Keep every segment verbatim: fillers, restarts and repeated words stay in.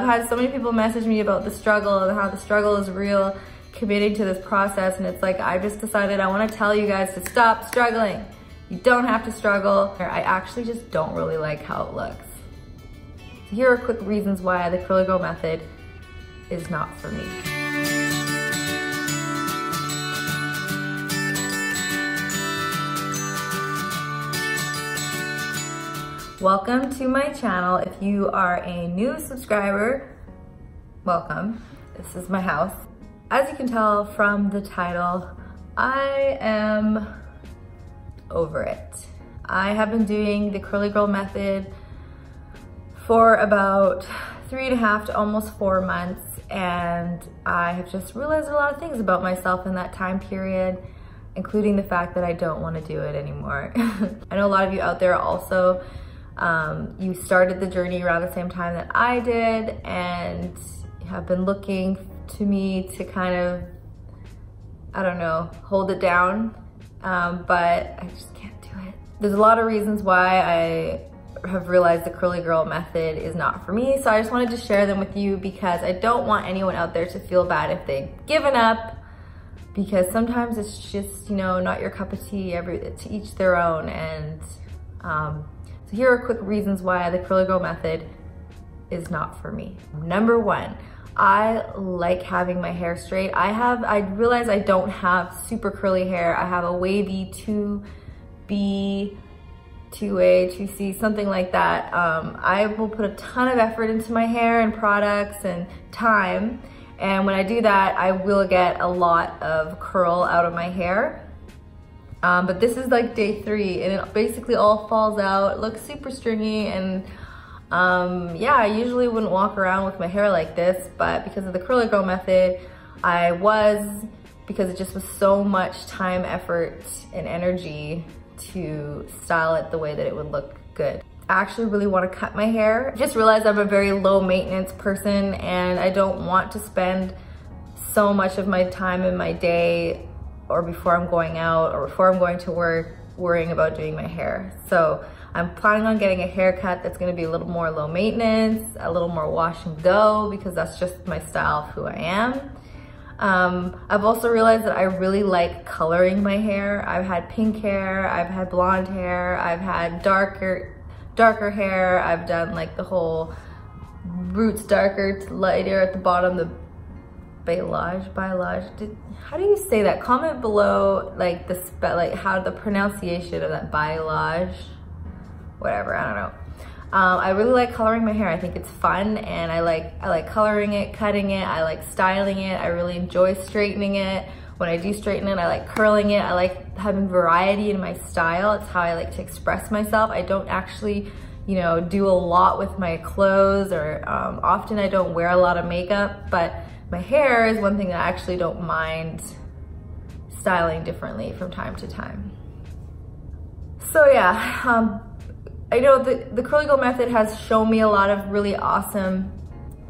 I've had so many people message me about the struggle and how the struggle is real, committing to this process, and it's like, I just decided I want to tell you guys to stop struggling. You don't have to struggle. I actually just don't really like how it looks. So here are quick reasons why the Curly Girl Method is not for me. Welcome to my channel. If you are a new subscriber, welcome. This is my house. As you can tell from the title, I am over it. I have been doing the Curly Girl Method for about three and a half to almost four months, and I have just realized a lot of things about myself in that time period, including the fact that I don't want to do it anymore. I know a lot of you out there also, Um, you started the journey around the same time that I did and have been looking to me to kind of, I don't know, hold it down, um, but I just can't do it. There's a lot of reasons why I have realized the Curly Girl Method is not for me, so I just wanted to share them with you because I don't want anyone out there to feel bad if they've given up, because sometimes it's just, you know, not your cup of tea, every, to each their own, and um, so here are quick reasons why the Curly Girl Method is not for me. Number one, I like having my hair straight. I have, I realize I don't have super curly hair. I have a wavy two B, two A, two C, something like that. Um, I will put a ton of effort into my hair and products and time. And when I do that, I will get a lot of curl out of my hair. Um, but this is like day three and it basically all falls out. It looks super stringy and um, yeah, I usually wouldn't walk around with my hair like this, but because of the Curly Girl Method, I was, because it just was so much time, effort, and energy to style it the way that it would look good. I actually really want to cut my hair. I just realized I'm a very low maintenance person and I don't want to spend so much of my time in my day or before I'm going out or before I'm going to work worrying about doing my hair. So I'm planning on getting a haircut that's gonna be a little more low maintenance, a little more wash and go, because that's just my style of who I am. Um, I've also realized that I really like coloring my hair. I've had pink hair, I've had blonde hair, I've had darker, darker hair. I've done like the whole roots darker to lighter at the bottom, the Balayage, Balayage, did, how do you say that? Comment below, like the spe like how the pronunciation of that Balayage, whatever, I don't know. Um, I really like coloring my hair. I think it's fun, and I like I like coloring it, cutting it. I like styling it. I really enjoy straightening it. When I do straighten it, I like curling it. I like having variety in my style. It's how I like to express myself. I don't actually, you know, do a lot with my clothes, or um, often I don't wear a lot of makeup, but my hair is one thing that I actually don't mind styling differently from time to time. So yeah, um, I know the, the Curly Girl Method has shown me a lot of really awesome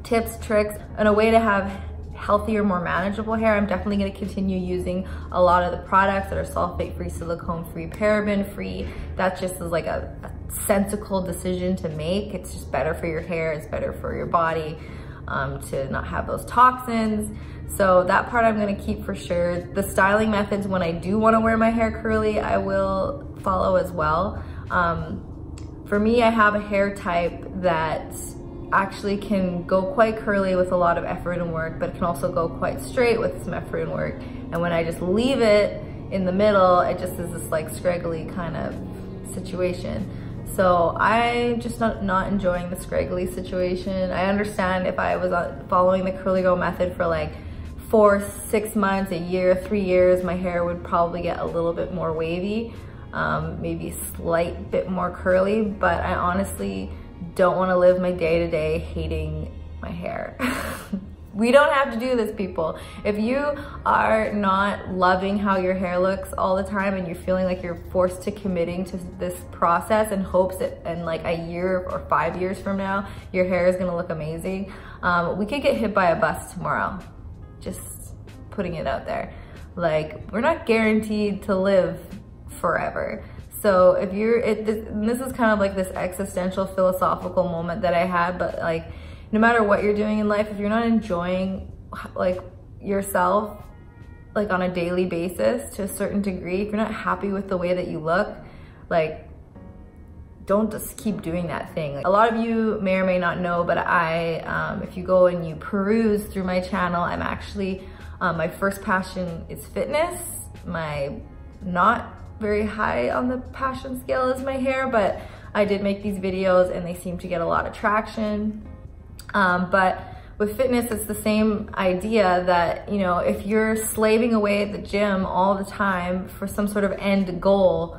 tips, tricks, and a way to have healthier, more manageable hair. I'm definitely gonna continue using a lot of the products that are sulfate-free, silicone-free, paraben-free. That just is like a, a sensical decision to make. It's just better for your hair, it's better for your body. Um, to not have those toxins. So that part I'm gonna keep for sure. The styling methods, when I do wanna wear my hair curly, I will follow as well. Um, for me, I have a hair type that actually can go quite curly with a lot of effort and work, but it can also go quite straight with some effort and work. And when I just leave it in the middle, it just is this like scraggly kind of situation. So I'm just not, not enjoying the scraggly situation. I understand if I was following the Curly Girl Method for like four, six months, a year, three years, my hair would probably get a little bit more wavy, um, maybe a slight bit more curly, but I honestly don't want to live my day-to-day hating my hair. We don't have to do this, people. If you are not loving how your hair looks all the time and you're feeling like you're forced to committing to this process in hopes that in like a year or five years from now, your hair is gonna look amazing, um, we could get hit by a bus tomorrow. Just putting it out there. Like, we're not guaranteed to live forever. So if you're, it, this, this is kind of like this existential philosophical moment that I had, but like, no matter what you're doing in life, if you're not enjoying like yourself like on a daily basis to a certain degree, if you're not happy with the way that you look, like don't just keep doing that thing. Like, a lot of you may or may not know, but I, um, if you go and you peruse through my channel, I'm actually, um, my first passion is fitness. My not very high on the passion scale is my hair, but I did make these videos and they seem to get a lot of traction. Um, but with fitness, it's the same idea that, you know, if you're slaving away at the gym all the time for some sort of end goal,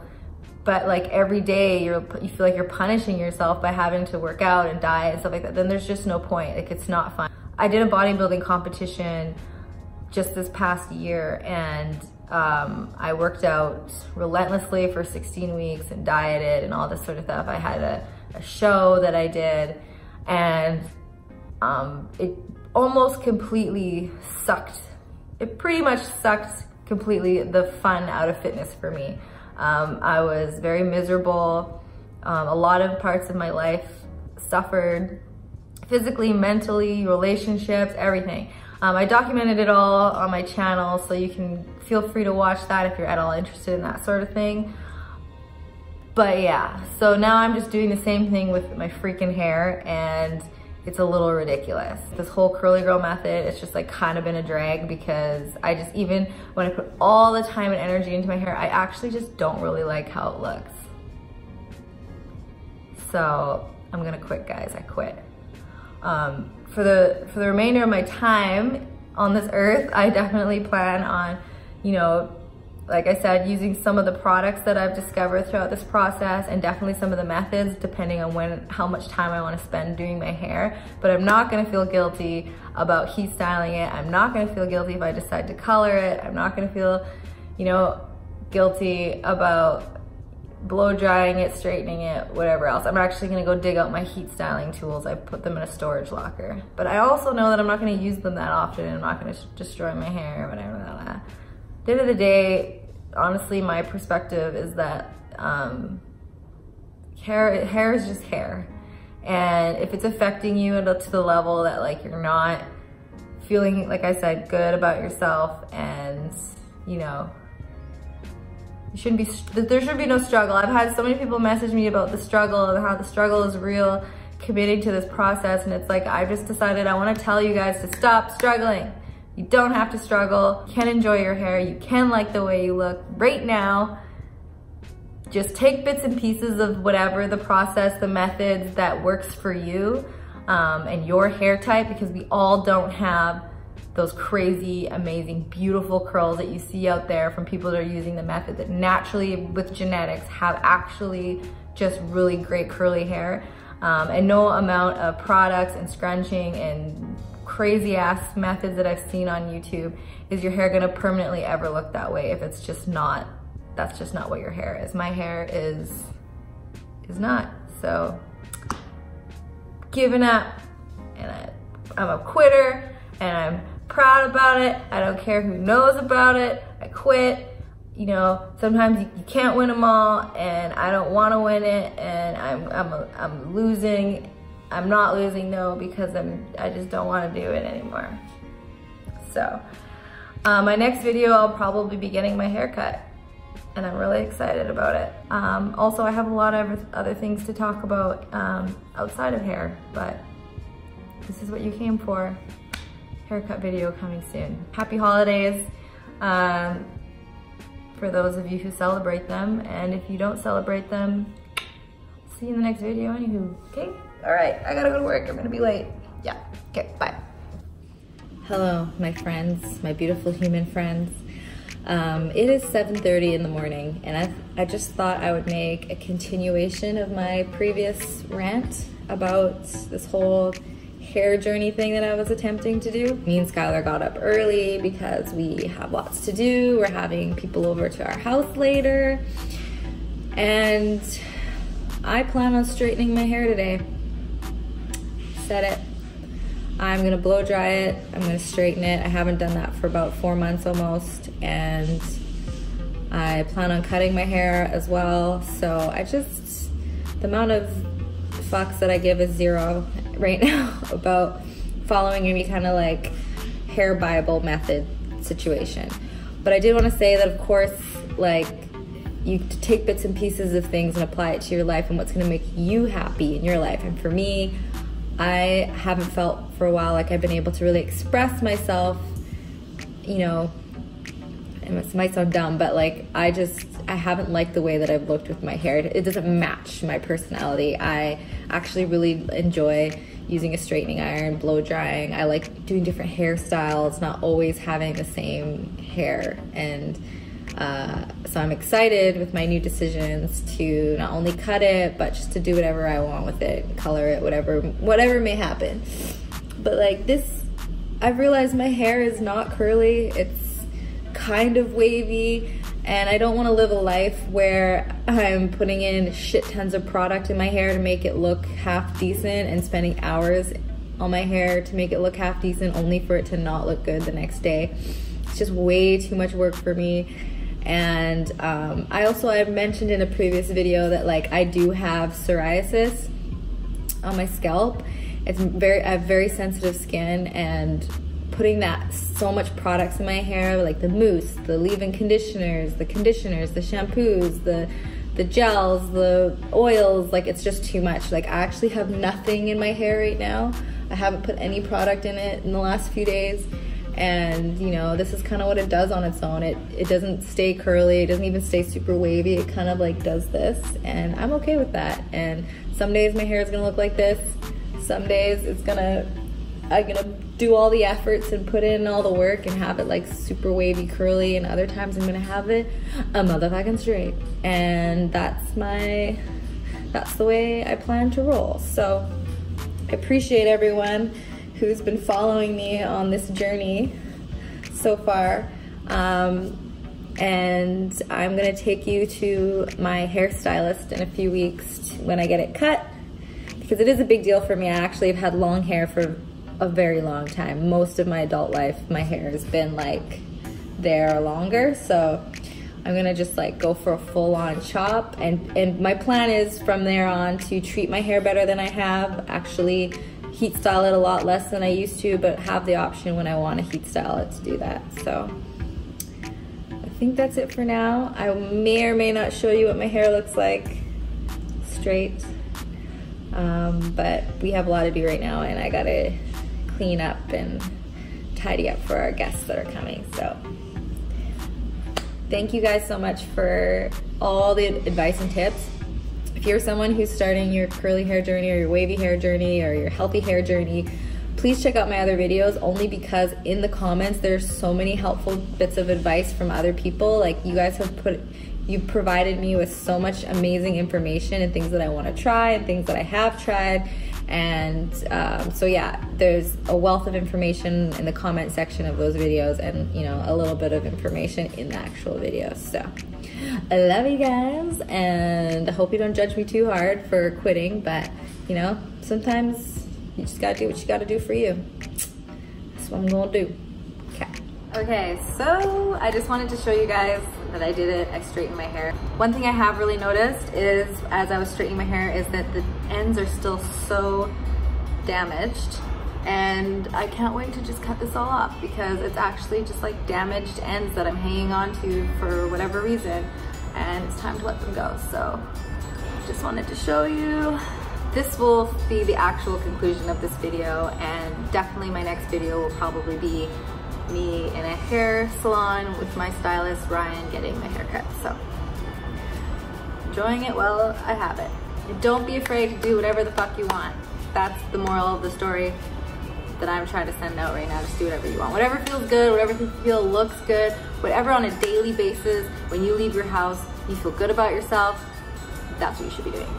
but like every day you're, you feel like you're punishing yourself by having to work out and diet and stuff like that, then there's just no point. Like, it's not fun. I did a bodybuilding competition just this past year, and um, I worked out relentlessly for sixteen weeks and dieted and all this sort of stuff. I had a, a show that I did, and um, it almost completely sucked. It pretty much sucked completely the fun out of fitness for me. Um, I was very miserable. Um, a lot of parts of my life suffered physically, mentally, relationships, everything. Um, I documented it all on my channel, so you can feel free to watch that if you're at all interested in that sort of thing. But yeah, so now I'm just doing the same thing with my freaking hair, and it's a little ridiculous. This whole Curly Girl method, it's just like kind of been a drag, because I just, even when I put all the time and energy into my hair, I actually just don't really like how it looks. So I'm gonna quit, guys, I quit. Um, for the for the remainder of my time on this earth, I definitely plan on, you know, like I said, using some of the products that I've discovered throughout this process, and definitely some of the methods, depending on when, how much time I wanna spend doing my hair. But I'm not gonna feel guilty about heat styling it. I'm not gonna feel guilty if I decide to color it. I'm not gonna feel, you know, guilty about blow drying it, straightening it, whatever else. I'm actually gonna go dig out my heat styling tools. I put them in a storage locker. But I also know that I'm not gonna use them that often, and I'm not gonna destroy my hair or whatever. At the end of the day, honestly, my perspective is that um, hair, hair is just hair. And if it's affecting you to the level that like you're not feeling, like I said, good about yourself, and you know, you shouldn't be, there should be no struggle. I've had so many people message me about the struggle and how the struggle is real, committing to this process. And it's like, I've just decided I want to tell you guys to stop struggling. You don't have to struggle. You can enjoy your hair. You can like the way you look right now. Just take bits and pieces of whatever the process, the methods that works for you um, and your hair type, because we all don't have those crazy, amazing, beautiful curls that you see out there from people that are using the method that naturally with genetics have actually just really great curly hair. Um, and no amount of products and scrunching and crazy ass methods that I've seen on YouTube is your hair gonna permanently ever look that way if it's just not, that's just not what your hair is. My hair is, is not, so giving up, and I, I'm a quitter, and I'm proud about it. I don't care who knows about it, I quit. You know, sometimes you, you can't win them all, and I don't wanna win it, and I'm, I'm, a, I'm losing. I'm not losing though, because I'm, I just don't want to do it anymore. So uh, my next video, I'll probably be getting my hair cut, and I'm really excited about it. Um, also, I have a lot of other things to talk about um, outside of hair, but this is what you came for. Haircut video coming soon. Happy holidays um, for those of you who celebrate them, and if you don't celebrate them, see you in the next video anywho, okay? All right, I gotta go to work, I'm gonna be late. Yeah, okay, bye. Hello, my friends, my beautiful human friends. Um, it is seven thirty in the morning, and I, I just thought I would make a continuation of my previous rant about this whole hair journey thing that I was attempting to do. Me and Skylar got up early because we have lots to do. We're having people over to our house later, and I plan on straightening my hair today. Set it. I'm gonna blow dry it. I'm gonna straighten it. I haven't done that for about four months almost, and I plan on cutting my hair as well. So I just, the amount of fucks that I give is zero right now about following any kind of like hair Bible method situation. But I did want to say that, of course, like, you take bits and pieces of things and apply it to your life and what's going to make you happy in your life. And for me, I haven't felt for a while like I've been able to really express myself, you know, and this might sound dumb, but like, I just, I haven't liked the way that I've looked with my hair. It doesn't match my personality. I actually really enjoy using a straightening iron, blow drying. I like doing different hairstyles, not always having the same hair. And Uh, so I'm excited with my new decisions to not only cut it, but just to do whatever I want with it, color it, whatever, whatever may happen. But like this, I've realized my hair is not curly. It's kind of wavy, and I don't want to live a life where I'm putting in shit tons of product in my hair to make it look half decent and spending hours on my hair to make it look half decent only for it to not look good the next day. It's just way too much work for me. And um, I also, I mentioned in a previous video that like I do have psoriasis on my scalp. It's very, I have very sensitive skin, and putting that so much products in my hair, like the mousse, the leave-in conditioners, the conditioners, the shampoos, the, the gels, the oils, like it's just too much. Like I actually have nothing in my hair right now. I haven't put any product in it in the last few days. And you know, this is kind of what it does on its own. It it doesn't stay curly, it doesn't even stay super wavy, it kind of like does this, and I'm okay with that. And some days my hair is gonna look like this, some days it's gonna, I'm gonna do all the efforts and put in all the work and have it like super wavy curly, and other times I'm gonna have it a motherfucking straight. And that's my, that's the way I plan to roll. So I appreciate everyone who's been following me on this journey so far. Um, and I'm gonna take you to my hairstylist in a few weeks when I get it cut, because it is a big deal for me. I actually have had long hair for a very long time. Most of my adult life, my hair has been like there or longer. So I'm gonna just like go for a full on chop. And, and my plan is from there on to treat my hair better than I have, actually heat style it a lot less than I used to, but have the option when I want to heat style it to do that. So I think that's it for now. I may or may not show you what my hair looks like straight, um, but we have a lot to do right now, and I gotta clean up and tidy up for our guests that are coming. So thank you guys so much for all the advice and tips. If you're someone who's starting your curly hair journey or your wavy hair journey or your healthy hair journey, please check out my other videos, only because in the comments there's so many helpful bits of advice from other people. Like you guys have put, you've provided me with so much amazing information and things that I want to try and things that I have tried. And um, so yeah, there's a wealth of information in the comment section of those videos, and you know, a little bit of information in the actual video. So I love you guys, and I hope you don't judge me too hard for quitting, but you know, sometimes you just gotta do what you gotta do for you. That's what I'm gonna do. Okay. Okay, so I just wanted to show you guys that I did it. I straightened my hair. One thing I have really noticed is, as I was straightening my hair, is that the ends are still so damaged, and I can't wait to just cut this all off, because it's actually just like damaged ends that I'm hanging on to for whatever reason, and it's time to let them go. So just wanted to show you. This will be the actual conclusion of this video, and definitely my next video will probably be me in a hair salon with my stylist Ryan getting my haircut. So enjoying it while I have it. And don't be afraid to do whatever the fuck you want. That's the moral of the story that I'm trying to send out right now. Just do whatever you want. Whatever feels good, whatever you feel looks good, whatever on a daily basis, when you leave your house, you feel good about yourself, that's what you should be doing.